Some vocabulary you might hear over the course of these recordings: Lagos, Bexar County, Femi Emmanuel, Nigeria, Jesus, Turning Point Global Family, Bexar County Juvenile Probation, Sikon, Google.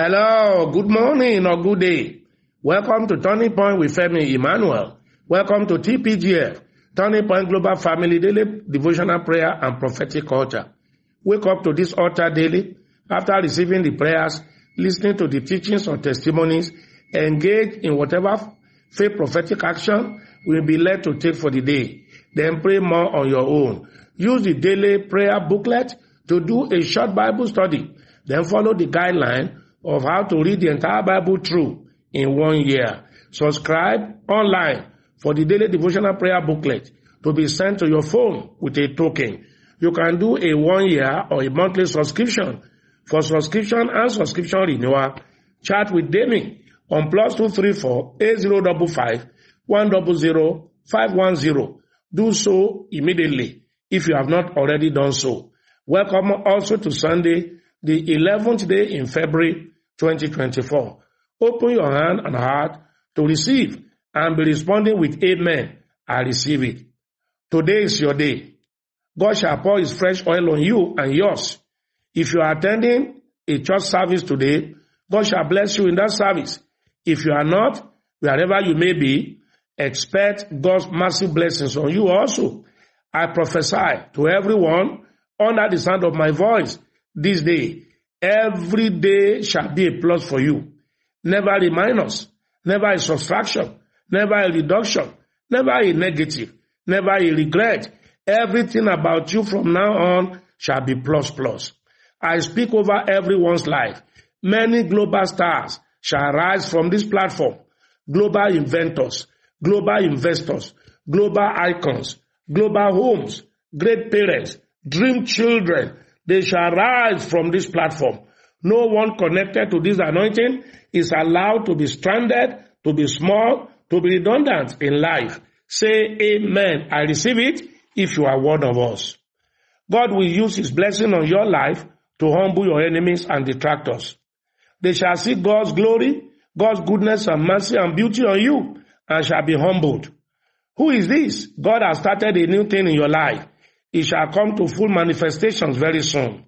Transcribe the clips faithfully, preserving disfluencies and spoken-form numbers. Hello, good morning or good day. Welcome to Turning Point with Femi Emmanuel. Welcome to T P G F, Turning Point Global Family Daily Devotional Prayer and Prophetic Altar. Wake up to this altar daily after receiving the prayers, listening to the teachings or testimonies, engage in whatever faith prophetic action will be led to take for the day. Then pray more on your own. Use the daily prayer booklet to do a short Bible study. Then follow the guideline of how to read the entire Bible through in one year. Subscribe online for the daily devotional prayer booklet to be sent to your phone with a token. You can do a one-year or a monthly subscription. For subscription and subscription renewal, chat with Demi on plus two three four eight zero double five one double zero five one zero. Do so immediately if you have not already done so. Welcome also to Sunday, the eleventh day in February twenty twenty-four. Open your hand and heart to receive and be responding with amen. I receive it. Today is your day. God shall pour his fresh oil on you and yours. If you are attending a church service today, God shall bless you in that service. If you are not, wherever you may be, expect God's massive blessings on you also. I prophesy to everyone under the sound of my voice this day, every day shall be a plus for you. Never a minus, never a subtraction, never a reduction, never a negative, never a regret. Everything about you from now on shall be plus plus. I speak over everyone's life. Many global stars shall rise from this platform. Global inventors, global investors, global icons, global homes, great parents, dream children. They shall rise from this platform. No one connected to this anointing is allowed to be stranded, to be small, to be redundant in life. Say amen. I receive it if you are one of us. God will use his blessing on your life to humble your enemies and detractors. They shall see God's glory, God's goodness and mercy and beauty on you, and shall be humbled. Who is this? God has started a new thing in your life. It shall come to full manifestations very soon.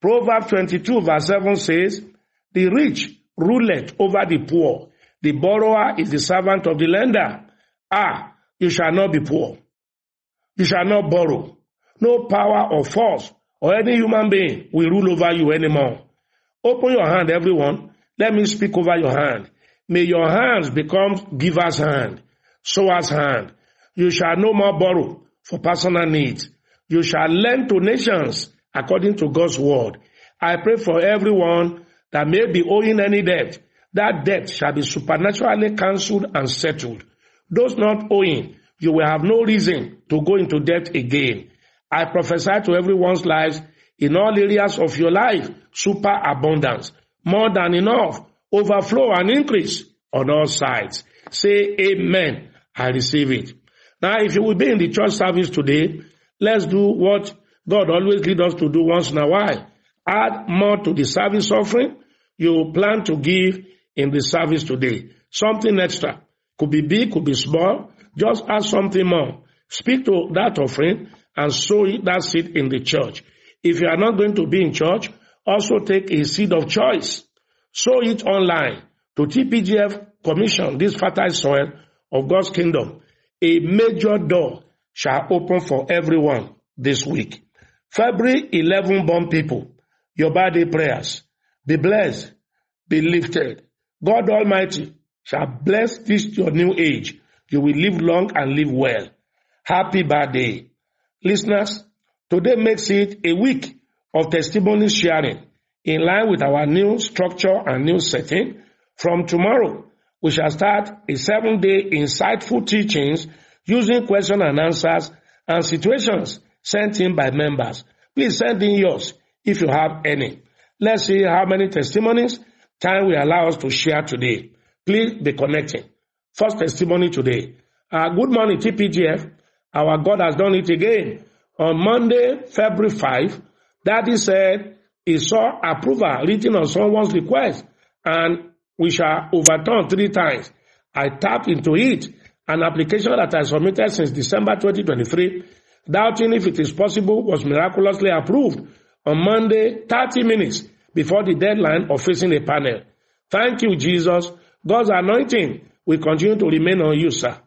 Proverbs twenty-two verse seven says, "The rich ruleth over the poor. The borrower is the servant of the lender. Ah, you shall not be poor. You shall not borrow. No power or force or any human being will rule over you anymore." Open your hand, everyone. Let me speak over your hand. May your hands become giver's hand, sower's hand. You shall no more borrow for personal needs. You shall lend to nations according to God's word. I pray for everyone that may be owing any debt. That debt shall be supernaturally cancelled and settled. Those not owing, you will have no reason to go into debt again. I prophesy to everyone's lives in all areas of your life, super abundance, more than enough, overflow and increase on all sides. Say amen. I receive it. Now, if you will be in the church service today, let's do what God always leads us to do once in a while. Add more to the service offering you plan to give in the service today. Something extra. Could be big, could be small. Just add something more. Speak to that offering and sow that seed in the church. If you are not going to be in church, also take a seed of choice. Sow it online to T P G F commission, this fertile soil of God's kingdom. A major door shall open for everyone this week. February eleventh born people, your birthday prayers. Be blessed, be lifted. God Almighty shall bless this your new age. You will live long and live well. Happy birthday. Listeners, today makes it a week of testimony sharing in line with our new structure and new setting. From tomorrow, we shall start a seven-day insightful teachings using questions and answers and situations sent in by members. Please send in yours if you have any. Let's see how many testimonies time will allow us to share today. Please be connecting. First testimony today. Uh, good morning, T P G F. Our God has done it again. On Monday, February fifth, Daddy said he saw approval written on someone's request and we shall overturn three times. I tapped into it, an application that I submitted since December twenty twenty-three, doubting if it is possible, was miraculously approved. On Monday, thirty minutes before the deadline of facing a panel. Thank you, Jesus. God's anointing will continue to remain on you, sir.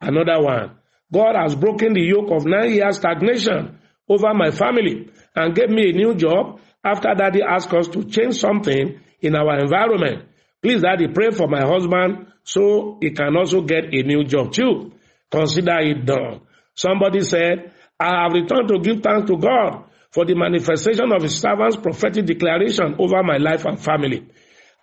Another one. God has broken the yoke of nine years stagnation over my family and gave me a new job after Daddy asked us to change something in our environment. Please, Daddy, pray for my husband so he can also get a new job too. Consider it done. Somebody said, I have returned to give thanks to God for the manifestation of His servant's prophetic declaration over my life and family.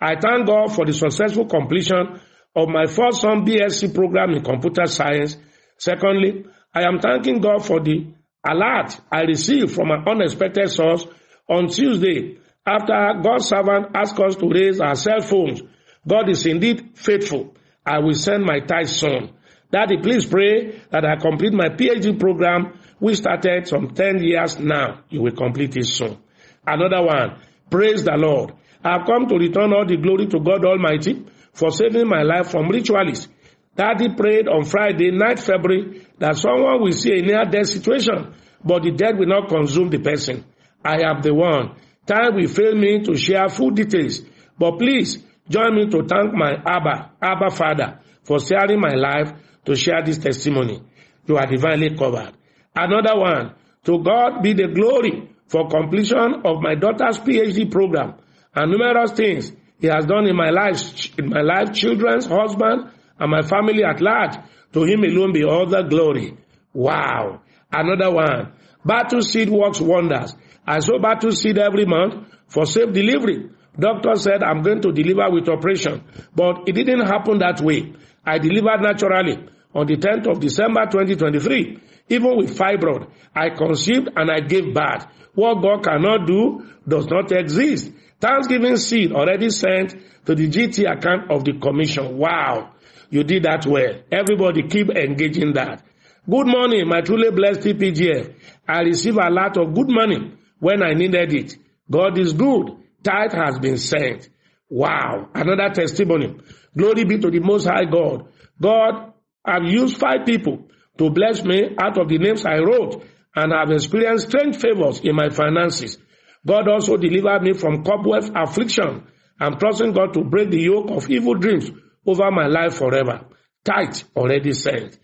I thank God for the successful completion of my first son B S c program in computer science. Secondly, I am thanking God for the alert I received from an unexpected source on Tuesday after God's servant asked us to raise our cell phones. God is indeed faithful. I will send my tithe soon. Daddy, please pray that I complete my P H D program, which started some ten years now. You will complete it soon. Another one. Praise the Lord. I have come to return all the glory to God Almighty for saving my life from ritualists. Daddy prayed on Friday night, February, that someone will see a near-death situation, but the death will not consume the person. I am the one. Time will fail me to share full details, but please join me to thank my Abba, Abba Father, for sharing my life to share this testimony. You are divinely covered. Another one. To God be the glory for completion of my daughter's P H D program and numerous things He has done in my life, in my life, children's, husband, and my family at large. To Him alone be all the glory. Wow. Another one. Battle Seed works wonders. I sow Battle Seed every month for safe delivery. Doctor said I'm going to deliver with operation, but it didn't happen that way. I delivered naturally on the tenth of December twenty twenty-three. Even with fibroid, I conceived and I gave birth. What God cannot do does not exist. Thanksgiving seed already sent to the G T account of the commission. Wow. You did that well. Everybody keep engaging that. Good morning, my truly blessed T P G F. I received a lot of good money when I needed it. God is good. Tithe has been sent. Wow. Another testimony. Glory be to the Most High God. God, I've used five people to bless me out of the names I wrote, and I've experienced strange favors in my finances. God also delivered me from cobwebs affliction. I'm trusting God to break the yoke of evil dreams over my life forever. Tithe already sent.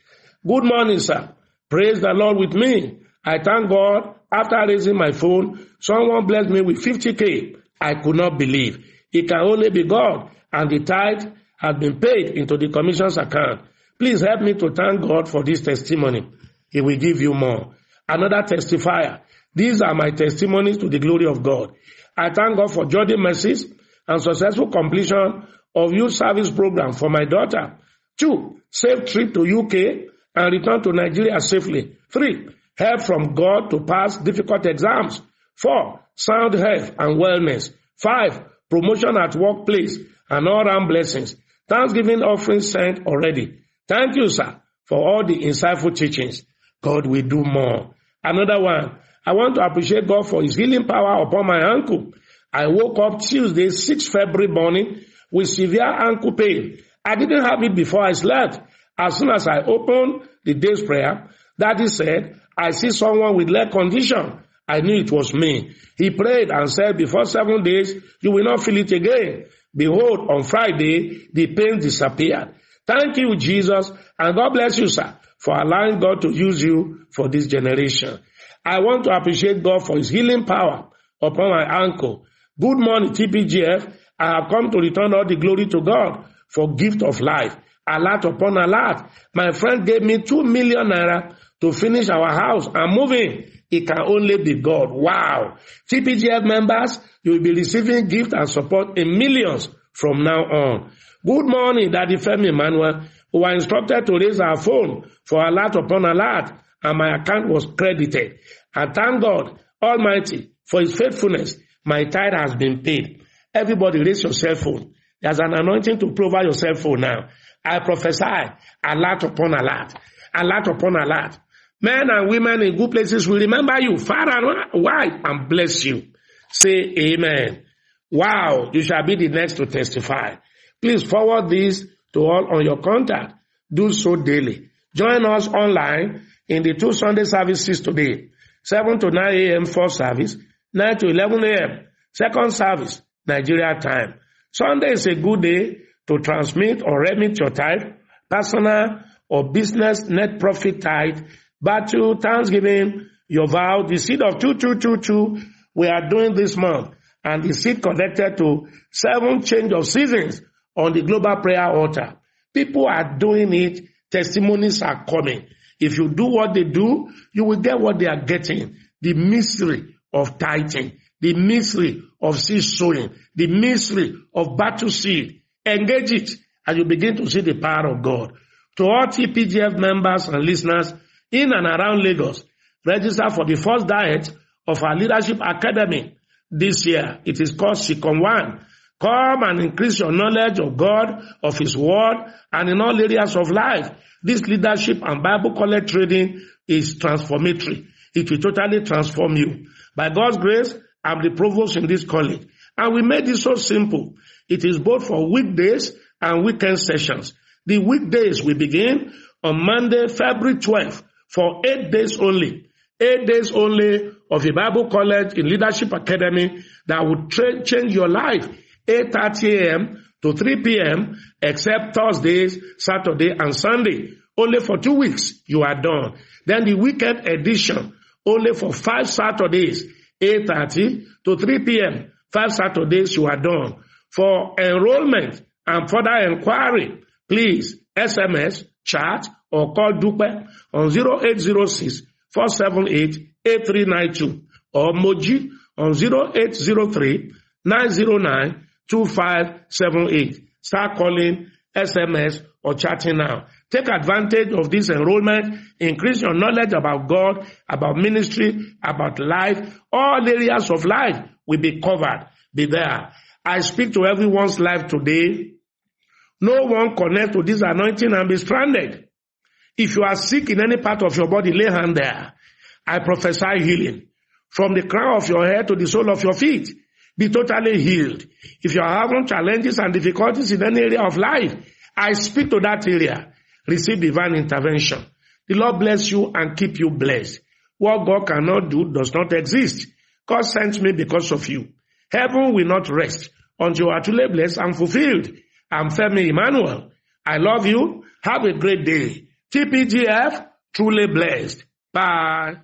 Good morning, sir. Praise the Lord with me. I thank God. After raising my phone, someone blessed me with fifty K. I could not believe. It can only be God, and the tithe has been paid into the commission's account. Please help me to thank God for this testimony. He will give you more. Another testifier. These are my testimonies to the glory of God. I thank God for Jordan mercies and successful completion of youth service program for my daughter. Two, safe trip to U K and return to Nigeria safely. Three, help from God to pass difficult exams. Four, sound health and wellness. Five, promotion at workplace and all-round blessings. Thanksgiving offering sent already. Thank you, sir, for all the insightful teachings. God will do more. Another one. I want to appreciate God for His healing power upon my ankle. I woke up Tuesday, the sixth of February morning with severe ankle pain. I didn't have it before I slept. As soon as I opened the day's prayer, Daddy said, I see someone with leg condition. I knew it was me. He prayed and said, before seven days, you will not feel it again. Behold, on Friday, the pain disappeared. Thank you, Jesus, and God bless you, sir, for allowing God to use you for this generation. I want to appreciate God for His healing power upon my ankle. Good morning, T P G F. I have come to return all the glory to God for gift of life. Alert upon alert. My friend gave me two million naira to finish our house and move in. It can only be God. Wow. T P G F members, you will be receiving gift and support in millions from now on. Good morning, Daddy Femi Emmanuel, who were instructed to raise our phone for alert upon alert, and my account was credited. I thank God Almighty for His faithfulness. My tithe has been paid. Everybody raise your cell phone. There's an anointing to provide your cell phone now. I prophesy alert upon alert, alert upon alert. Men and women in good places will remember you far and wide and bless you. Say amen. Wow, you shall be the next to testify. Please forward this to all on your contact. Do so daily. Join us online in the two Sunday services today. seven to nine a m first service, nine to eleven a m second service, Nigeria time. Sunday is a good day to transmit or remit your tithe, personal or business net profit tithe, battle, thanksgiving, your vow, the seed of two two two two we are doing this month, and the seed connected to seven change of seasons on the global prayer altar. People are doing it. Testimonies are coming. If you do what they do, you will get what they are getting. The mystery of tithing, the mystery of seed sowing, the mystery of battle seed. Engage it, and you begin to see the power of God. To all T P G F members and listeners in and around Lagos, register for the first diet of our Leadership Academy this year. It is called Sikon one. Come and increase your knowledge of God, of His Word, and in all areas of life. This leadership and Bible college training is transformatory. It will totally transform you. By God's grace, I'm the provost in this college. And we made it so simple. It is both for weekdays and weekend sessions. The weekdays we begin on Monday, February twelfth, for eight days only. Eight days only of a Bible college in Leadership Academy that will tra- change your life. eight thirty a.m. to three p.m. except Thursdays, Saturday, and Sunday. Only for two weeks, you are done. Then the weekend edition, only for five Saturdays, eight thirty to three p.m. Five Saturdays, you are done. For enrollment and further inquiry, please S M S, chat, or call Dupe on zero eight zero six, four seven eight, eight three nine two or Moji on zero eight zero three, nine zero nine, two five seven eight. Start calling, S M S, or chatting now. Take advantage of this enrollment. Increase your knowledge about God, about ministry, about life. All areas of life will be covered. Be there. I speak to everyone's life today. No one connect to this anointing and be stranded. If you are sick in any part of your body, lay hand there. I prophesy healing. From the crown of your head to the sole of your feet, be totally healed. If you are having challenges and difficulties in any area of life, I speak to that area. Receive divine intervention. The Lord bless you and keep you blessed. What God cannot do does not exist. God sent me because of you. Heaven will not rest until you are truly blessed and fulfilled. I'm Femi Emmanuel. I love you. Have a great day. T P G F, truly blessed. Bye.